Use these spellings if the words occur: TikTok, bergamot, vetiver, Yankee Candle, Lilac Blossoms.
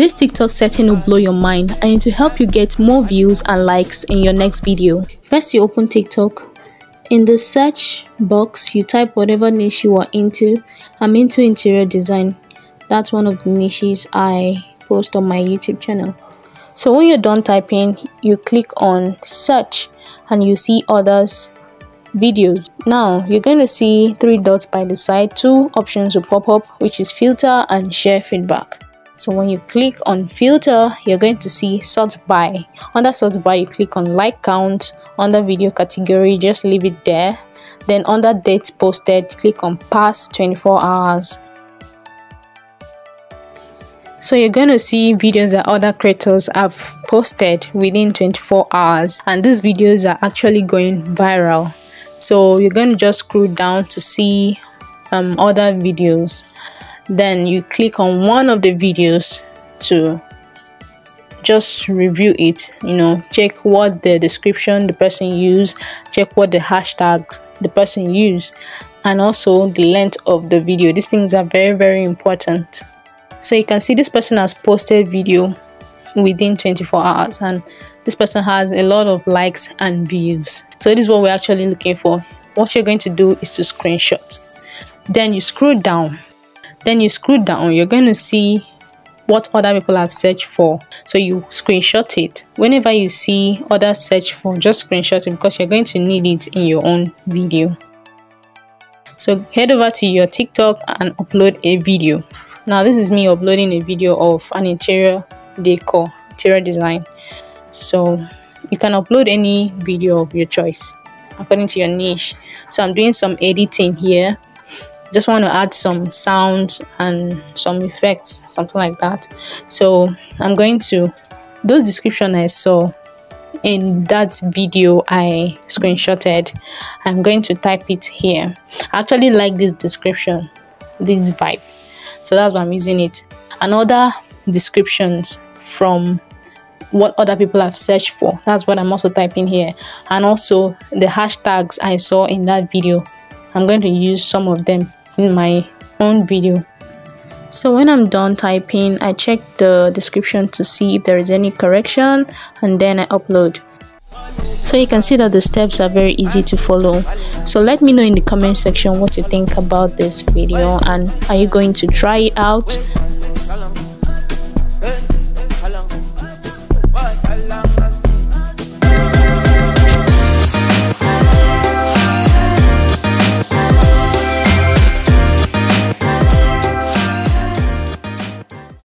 This TikTok setting will blow your mind and it will help you get more views and likes in your next video. First, you open TikTok. In the search box, you type whatever niche you are into. I'm into interior design. That's one of the niches I post on my YouTube channel. So when you're done typing, you click on search and you see others videos. Now you're going to see three dots by the side. Two options will pop up, which is filter and share feedback. So when you click on filter, you're going to see sort by. Under sort by, you click on like count. Under video category, just leave it there. Then under dates posted, click on past 24 hours. So you're going to see videos that other creators have posted within 24 hours. And these videos are actually going viral. So you're going to just scroll down to see other videos. Then you click on one of the videos to just review it, check what the description the person used, check what the hashtags the person used, and also the length of the video. These things are very, very important. So you can see this person has posted video within 24 hours and this person has a lot of likes and views. So this is what we're actually looking for. What you're going to do is to screenshot. Then you scroll down. You're going to see what other people have searched for. So you screenshot it. Whenever you see others search for, just screenshot it because you're going to need it in your own video. So head over to your TikTok and upload a video. Now this is me uploading a video of an interior decor, interior design. So you can upload any video of your choice according to your niche. So I'm doing some editing here. Just want to add some sounds and some effects, something like that. So I'm going to those description I saw in that video I screenshotted. I'm going to type it here. I actually like this description, this vibe, so that's why I'm using it. And other descriptions from what other people have searched for, that's what I'm also typing here. And also the hashtags I saw in that video, I'm going to use some of them in my own video. So when I'm done typing, I check the description to see if there is any correction and then I upload. So you can see that the steps are very easy to follow. So let me know in the comment section what you think about this video and are you going to try it out?